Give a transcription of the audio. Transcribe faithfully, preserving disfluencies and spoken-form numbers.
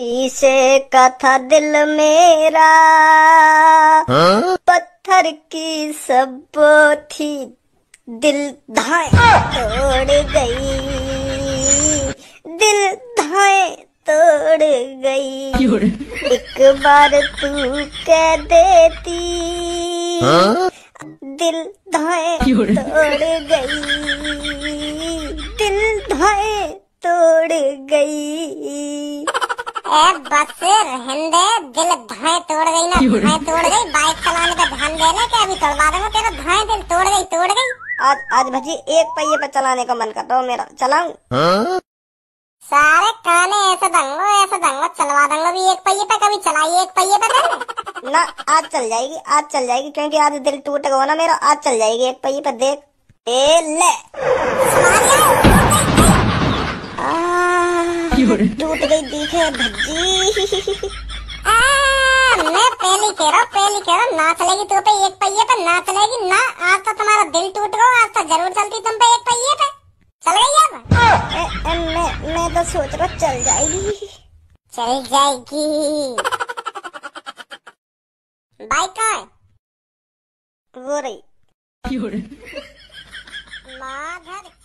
शीशे का था दिल मेरा, हाँ? पत्थर की सब थी दिल धाएं तोड़ गई, दिल धाएं तोड़ गई। एक बार तू कह देती, हाँ? दिल धाएं तोड़ गई, दिल धाएं तोड़ गई। ए बस रहने दे, दिल धाएं तोड़ गई ना, धाएं तोड़ गई। बाइक चलाने का ध्यान देना कि अभी तोड़वा दूंगा तेरा धाएं, दिल तोड़ गई तोड़ गई। आज आज भाजी एक पहिए पे चलाने का मन करता हूँ मेरा, चलाऊं? हाँ? सारे काने ऐसे दंगो ऐसे दंगो चलवा दूंगा भी एक पहिए पे, कभी चलाइए एक पहिए पे ना। आज चल जाएगी, आज चल जाएगी, क्योंकि आज दिल टूट गया ना मेरा, आज चल जाएगी एक पहिए पे। देख टूट गई दिखे भज्जी। आ, मैं पहली कह रहा हूँ पहली कह रहा हूँ ना चलेगी तू पे एक पहिए पे, ना चलेगी ना। आज तो तुम्हारा दिल टूट गया, आज तो जरूर चलती तुम पे एक पहिए पे। चल गई अब? ए, ए, मैं मैं तो सोच रहा चल जाएगी चल जाएगी। बाइक कहाँ है? वो रही। माधर।